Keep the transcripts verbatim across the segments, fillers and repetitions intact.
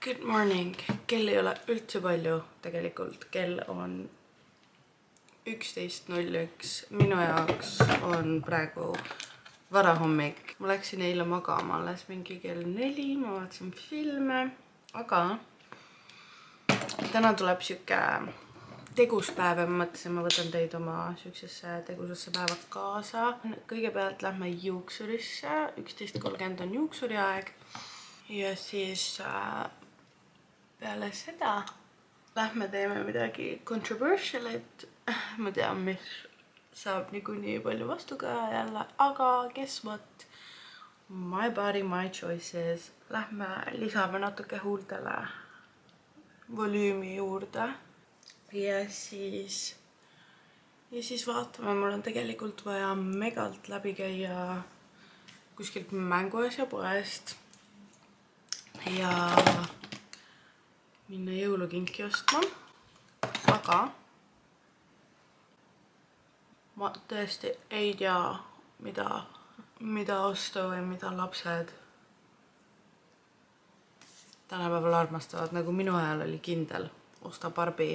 Good morning! Kell ei ole üldse palju tegelikult, kell on üksteist null üks. Minu jaoks on praegu varahommik. Ma läksin eile magama, alles mingi kell neli, ma vaatasin filme, aga täna tuleb siuke tegus päev ja ma mõtlesin, ma võtan teid oma siuksesse tegusesse päeva kaasa. Kõigepealt lähme juuksurisse, üksteist kolmkümmend on juuksuri aeg ja siis äh, peale seda lähme teeme midagi controversialit. Ma tean, mis saab niikuinii palju vastukaja jälle, aga kes võt? My body, my choices. Lähme lisame natuke huultele volüümi juurde. Ja siis, ja siis vaatame, mul on tegelikult vaja megalt läbi käia kuskilt mänguasja poest ja minna jõulukinki ostma, aga ma tõesti ei tea, mida, mida osta või mida lapsed tänapäeval armastavad, nagu minu ajal oli kindel, osta Barbi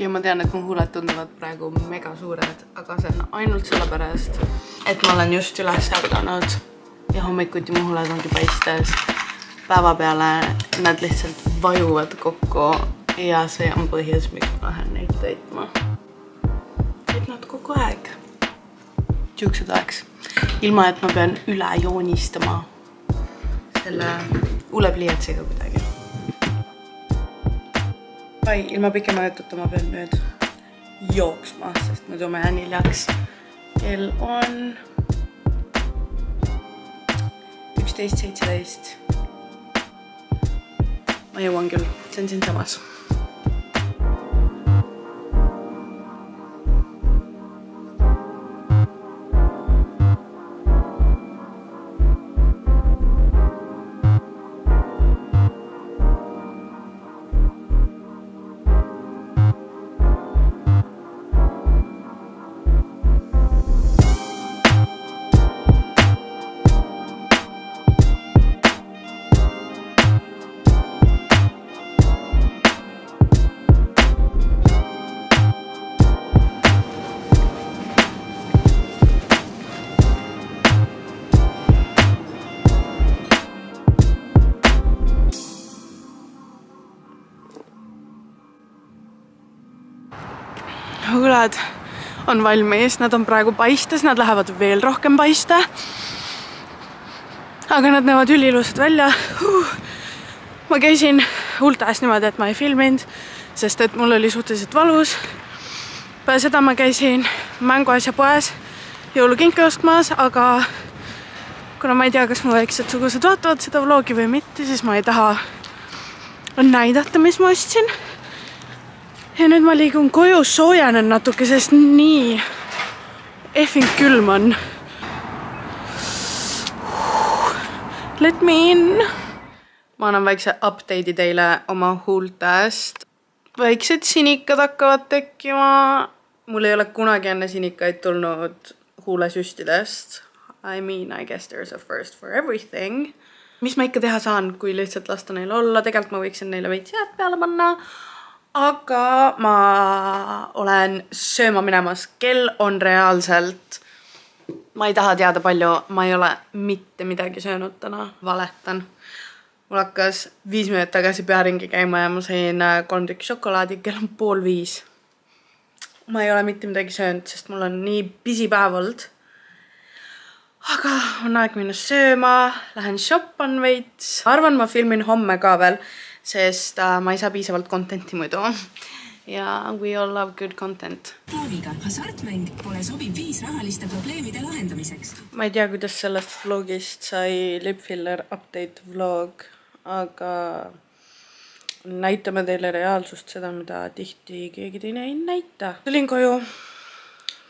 Ja ma tean, et mu huuled tunduvad praegu mega suured, aga see on ainult sellepärast, et ma olen just üles ärganud ja hommikuti mu huuled ongi paistes. Päeva peale nad lihtsalt vajuvad kokku ja see on põhjus, miks ma lähen neid täitma. Et nad kogu aeg tüksed aeks, ilma et ma pean üle joonistama selle huulepliiatsiga kuidagi. Ai, ilma pikema jututa ma pean nüüd jooksma, sest muidu ma jään hiljaks. Kell on üksteist seitseteist. Ma jõuan küll, see on siin samas. Huuled on valmis, nad on praegu paistes, nad lähevad veel rohkem paiste. Aga nad näevad ülilused välja. Huh. Ma käisin huultes niimoodi, et ma ei filminud, sest et mul oli suhteliselt valus. Päeva seda ma käisin mänguasja poes jõulukinki ostmas, aga kuna ma ei tea, kas mu väiksed sugused vaatavad seda vlogi või mitte, siis ma ei taha näidata, mis ma ostsin. Ja nüüd ma liigun koju, soojanen natuke, sest nii effing külm on. Let me in. ma annan väikse update'i teile oma huultest. Väiksed sinikad hakkavad tekkima. Mul ei ole kunagi enne sinikaid tulnud huulesüstidest. I mean, I guess there's a first for everything. Mis ma ikka teha saan, kui lihtsalt lasta neil olla? Tegelikult ma võiksin neile veits jääd peale panna. Aga ma olen sööma minemas. Kell on reaalselt... Ma ei taha teada palju. Ma ei ole mitte midagi söönud täna. Valetan. Mul hakkas viis minutit tagasi pearingi käima ja ma sain kolm tükki šokolaadi, kell on pool viis. Ma ei ole mitte midagi söönud, sest mul on nii busy päev olnud. Aga on aeg minna sööma, lähen shoppan veits. Arvan, ma filmin homme ka veel, sest ma ei saa piisavalt contenti muidu. Ja we all love good content. Taaviga hasartmäng pole sobiv viis rahaliste probleemide lahendamiseks. Ma ei tea, kuidas sellest vlogist sai lipfiller update vlog. Aga näitame teile reaalsust, seda mida tihti keegi teine ei näita. Tulin koju,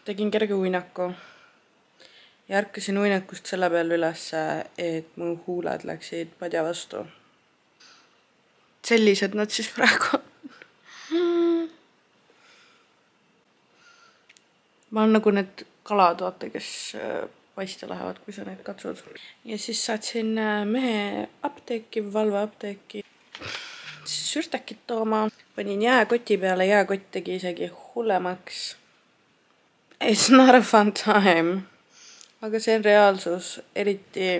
tegin kerge uinaku ja ärkasin uinakust selle peal üles, et mu huuled läksid padja vastu. Sellised nad siis praegu. Ma olen nagu need kalad, vaata, kes paiste lähevad, kui sa need katsud. Ja siis saatsin mehe apteeki, valve apteeki. Sürtäkid tooma. Panin jääkoti peale, jääkott tegi isegi hullemaks. It's not a fun time. Aga see on reaalsus, eriti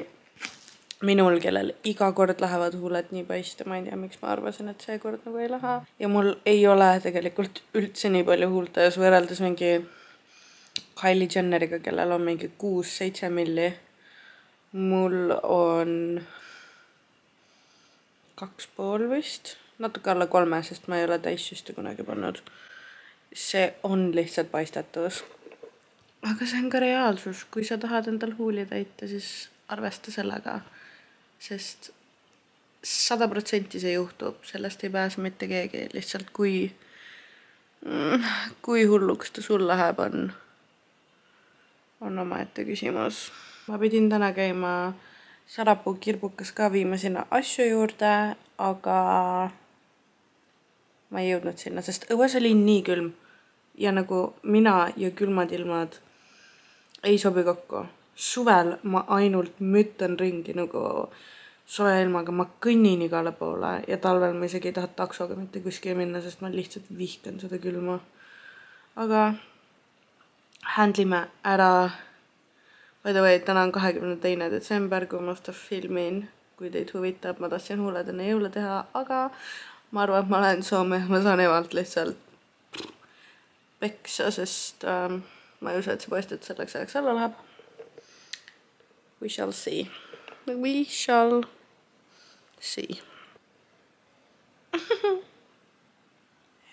minul, kellel iga kord lähevad huuled nii paiste. Ma ei tea, miks ma arvasin, et see kord nagu ei lähe. Ja mul ei ole tegelikult üldse nii palju huultes võrreldes mingi... Kylie Jenneriga, kellel on mingi kuus-seitse milli. Mul on kaks pool vist. Natuke alla kolme, sest ma ei ole täissüste kunagi pannud. See on lihtsalt paistatus. Aga see on ka reaalsus. Kui sa tahad endal huuli täita, siis arvesta sellega. Sest sada protsenti see juhtub. Sellest ei pääse mitte keegi. Lihtsalt kui, kui hulluks ta sul läheb on... on omaette küsimus. Ma pidin täna käima Sarapuu kirbukas ka viima sinna asju juurde, aga ma ei jõudnud sinna, sest õues oli nii külm ja nagu mina ja külmad ilmad ei sobi kokku. Suvel ma ainult müttan ringi nagu soe ilmaga, ma kõnnin igale poole ja talvel ma isegi ei taha taksoga mitte kuskile minna, sest ma lihtsalt vihkan seda külma. Aga händlime ära. By the way, täna on kahekümne teine detsember, kui ma seda filmin. Kui teid huvitab, ma tahtsin huuled enne jõule teha, aga ma arvan, et ma lähen Soome. Ma saan evalt lihtsalt peksa, sest ähm, ma ei usu, et see paistet selleks ajaks alla läheb. We shall see. We shall see.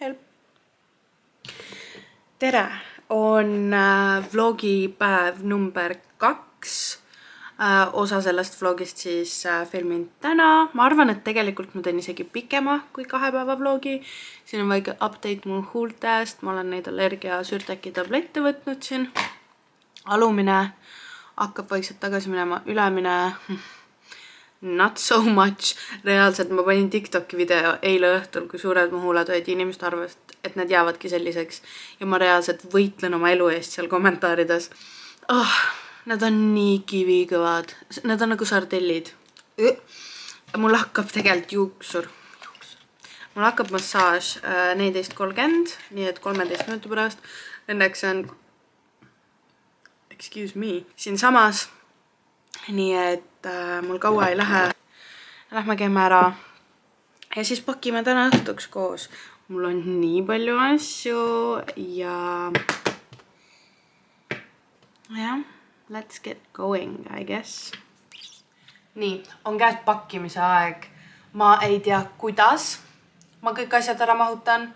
Help. Tere! On vlogi päev number kaks. Osa sellest vlogist siis filmin täna. Ma arvan, et tegelikult ma teen isegi pikema kui kahe päeva vlogi. Siin on väike update mu huultest. Ma olen neid allergia sürtäki tablette võtnud siin. Alumine hakkab vaikselt tagasi minema. Ülemine not so much. Reaalselt ma panin TikToki video eile õhtul, kui suured mu huuled olid, inimest arvast, et need jäävadki selliseks. Ja ma reaalselt võitlen oma elu eest seal kommentaarides. Oh, need on nii kivikõvad. Need on nagu sardellid. Mul hakkab tegelikult juuksur. Mul hakkab massaaž neliteist kolmkümmend, nii et kolmeteist minuti pärast. Õnneks on... Excuse me. Siin samas. Nii et mul kaua ei lähe. Lähme käime ära. Ja siis pakime täna õhtuks koos. Mul on nii palju asju ja... jah, let's get going, I guess. Nii, on käed pakkimise aeg. Ma ei tea, kuidas ma kõik asjad ära mahutan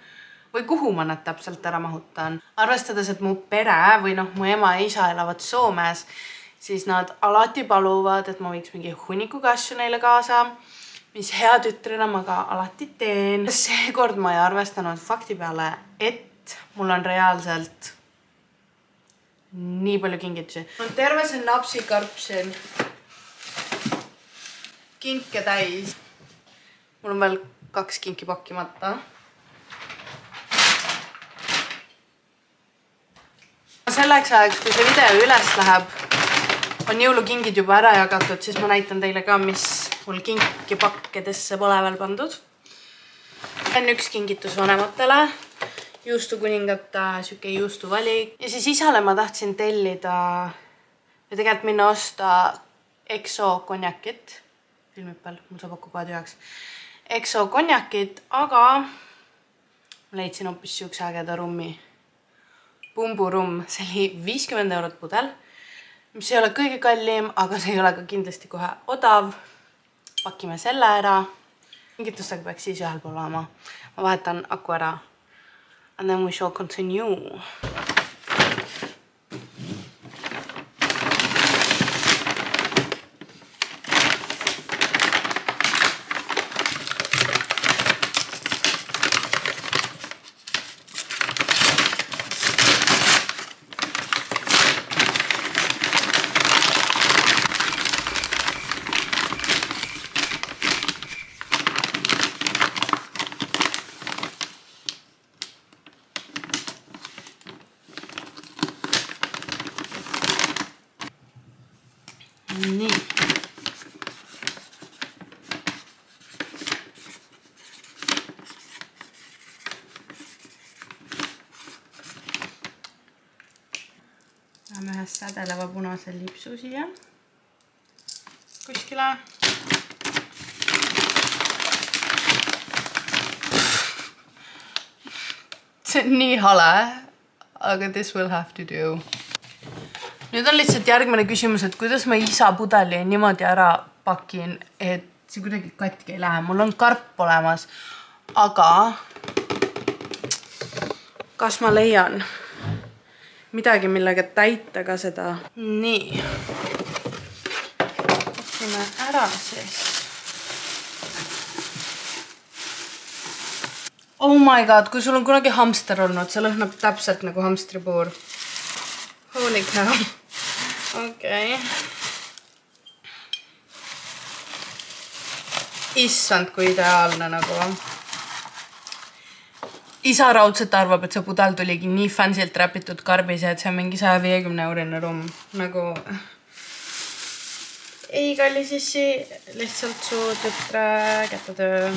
või kuhu ma nad täpselt ära mahutan. Arvestades, et mu pere või noh, mu ema ja isa elavad Soomes, siis nad alati paluvad, et ma võiks mingi hunnikuga asju neile kaasa, mis hea tütrena ma ka alati teen. Seekord ma ei arvestanud fakti peale, et mul on reaalselt nii palju kingitusi. On terve see napsikarp siin. Kinke täis. Mulla on veel kaksi kinkki pakkimata. Selleks ajaks, kui see video üles läheb, on jõulukingid juba ära jagatud, siis ma näitan teile ka, mis mul kinki pakkedesse pole veel pandud. See on üks kingitus vanematele. Juustu kuningata, süke juustu valik. Ja siis isale ma tahtsin tellida ja tegelikult minna osta Exo konjakit. Filmib peal, mul saab kokku kahe tühjaks. Exo konjakit, aga ma leidsin hoopis siukse ägeda rummi. Bumbu rumm, see oli viiskümmend eurot pudel, mis ei ole kõige kallim, aga see ei ole ka kindlasti kohe odav. Pakime selle ära. Kingitustega peaks siis ühel pool olema. Ma vahetan aku ära. And then we shall continue. Lähme ühes sädeleva punase lipsu siia kuskile. See on nii hale, aga this will have to do. Nüüd on lihtsalt järgmine küsimus, et kuidas ma isa pudeli niimoodi ära pakin, et see kuidagi katki ei lähe. Mul on karp olemas, aga kas ma leian midagi, millega täita ka seda. Nii. Võtsime ära siis. Oh my god, kui sul on kunagi hamster olnud, see lõhnab täpselt nagu hamstripuur. Holy cow. Okei. Issand, kui ideaalne nagu. Isa raudselt arvab, et see pudel tuligi nii fansilt räpitud karbise, et see on mingi saja viiekümne eurine rumm. Nagu... Ei, kallis issi, lihtsalt su tütre kätetöö.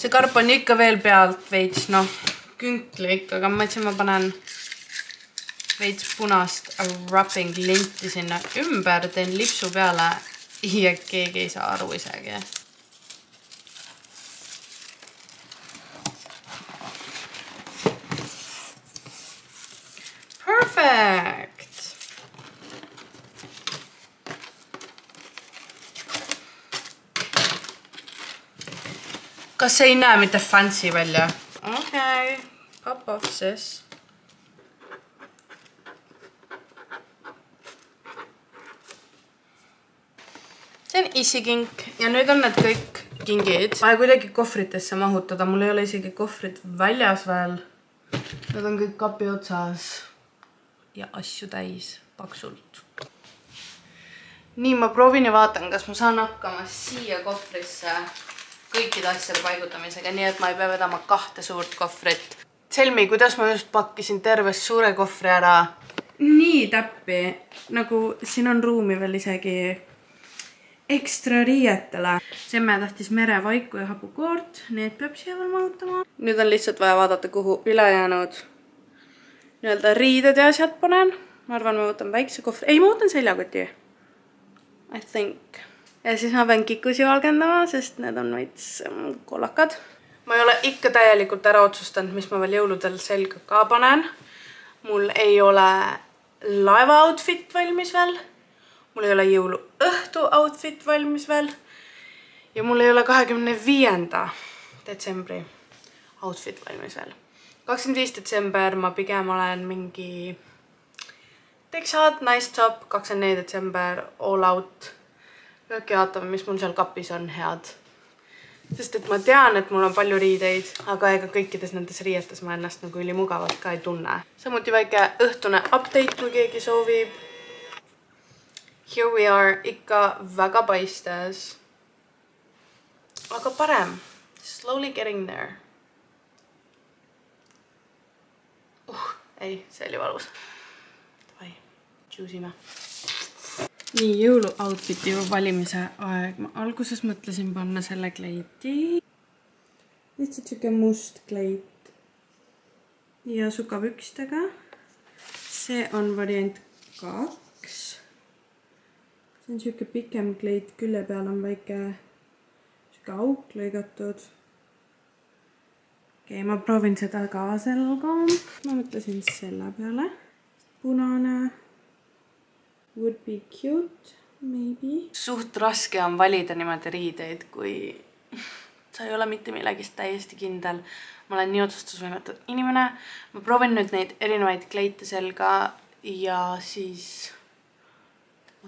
See karp on ikka veel pealt veits, noh, künklik, aga ma mõtlesin, ma panen veits punast wrapping linti sinna ümber, teen lipsu peale ja keegi ei saa aru isegi. Perfect! Kas ei näe mitte fancy välja? Okei, pop off siis. See on isikink ja nüüd on need kõik kingid. Ma ei kuidagi kohvritesse mahutada, mul ei ole isegi kohvrit väljas veel. Need on kõik kapi otsas. Ja asju täis paksult. Nii, ma proovin ja vaatan, kas ma saan hakkama siia kohvrisse kõikide asjade paigutamisega, nii et ma ei pea vedama kahte suurt kohvrit. Selmi, kuidas ma just pakkisin terves suure kohvri ära? Nii täppi, nagu siin on ruumi veel isegi ekstra riietele. Semme tahtis merevaiku ja hapukoort, need peab siia veel mahutama. Nüüd on lihtsalt vaja vaadata, kuhu ülejäänud nii-öelda riided ja asjad panen. Ma arvan, ma võtan väikse kohvri. Ei, ma võtan seljakoti. I think. Ja siis ma pean kikusi valgendama, sest need on võits kollakad. Ma ei ole ikka täielikult ära otsustanud, mis ma veel jõuludel selga ka panen. Mul ei ole laeva outfit valmis veel. Mul ei ole jõuluõhtu outfit valmis veel. Ja mul ei ole kahekümne viienda detsembri outfit valmis veel. kakskümmend viis detsember ma pigem olen mingi teksad, nice top, kakskümmend neli detsember, all out. Kõik jaatame, mis mul seal kapis on head. Sest et ma tean, et mul on palju riideid, aga ega kõikides nendes riietes ma ennast nagu ülimugavalt ka ei tunne. Samuti väike õhtune update, kui keegi soovib. Here we are, ikka väga paistes. aga parem, slowly getting there. Uh, ei, see oli valus. Davai, juusime. Nii, jõuluoutfiti valimise aeg. Ma alguses mõtlesin panna selle kleiti. Lihtsalt siuke must kleit. Ja sukapükstega. See on variant kaks. See on siuke pikem kleit, külje peal on väike siuke auk lõigatud. Okei, ma proovin seda ka selga. Ma mõtlesin selle peale. Punane. Would be cute, maybe. Suht raske on valida niimoodi riideid, kui sa ei ole mitte millegist täiesti kindel. Ma olen nii otsustusvõimetud inimene. Ma proovin nüüd neid erinevaid kleite selga ja siis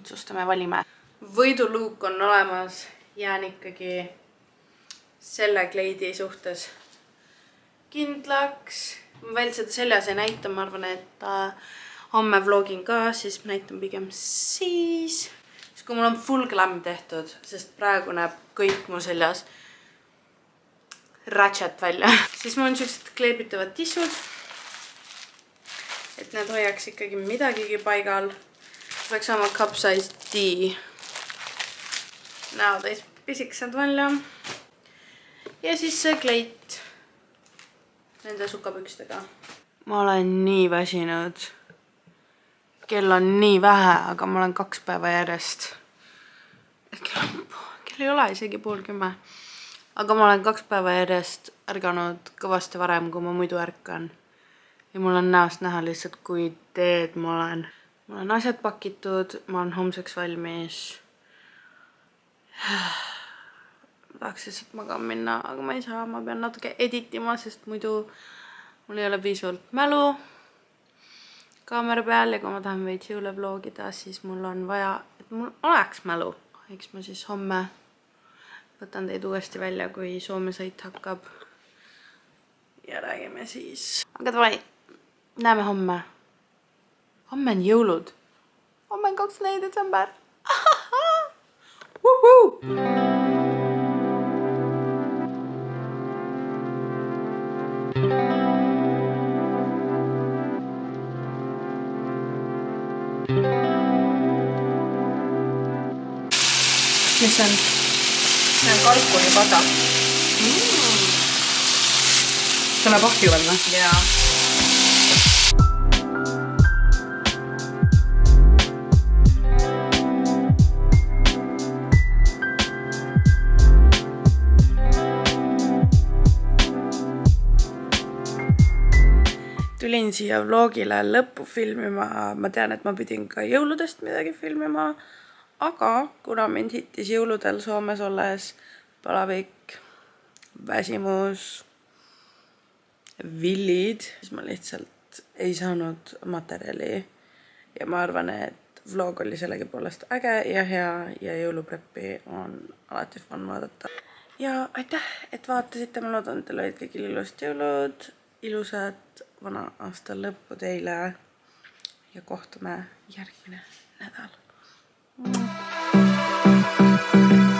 otsustame, valime. Võiduluuk on olemas. Jään ikkagi selle kleidi suhtes kindlaks. Ma veel seda seljas ei näita. Ma arvan, et homme vlogin ka, siis näitan pigem siis. Siis kui mul on full glam tehtud, sest praegu näeb kõik mu seljas ratchet välja. Siis mul on sellised kleebitavad tissud, et need hoiaks ikkagi midagigi paigal. Peaks oma cup size D. Näo täis pisikesed välja. Ja siis see kleit nende sukapükstega. Ma olen nii väsinud. Kell on nii vähe, aga ma olen kaks päeva järjest. Kell, kell ei ole isegi pool kümme. Aga ma olen kaks päeva järjest ärganud kõvasti varem, kui ma muidu ärkan. Ja mul on näost näha lihtsalt, kui teed ma olen. Mul on asjad pakitud, ma olen homseks valmis. Ma tahaks lihtsalt magama minna, aga ma ei saa. Ma pean natuke editima, sest muidu mul ei ole piisavalt mälu kaamera peal ja kui ma tahan veits jõule vlogida, siis mul on vaja, et mul oleks mälu. Eks ma siis homme võtan teid uuesti välja, kui Soome sõit hakkab. Ja räägime siis. Aga davai, näeme homme. Homme on jõulud. Homme on kakskümmend neli detsember. Woohoo! Mis on? See on kalkulipata. Tuleb ahju veel või? Jaa. Tulin siia vlogile lõppu filmima. Ma tean, et ma pidin ka jõuludest midagi filmima. Aga kuna mind hittis jõuludel Soomes olles palavik, väsimus, villid, siis ma lihtsalt ei saanud materjali. Ja ma arvan, et vlog oli sellegi poolest äge ja hea ja jõulupreppi on alati fun vaadata. Ja aitäh, et vaatasite. Ma loodan, et teil olid kõigil ilust jõulud, ilusad vana aasta lõppu teile ja kohtume järgmine nädal. Thank you.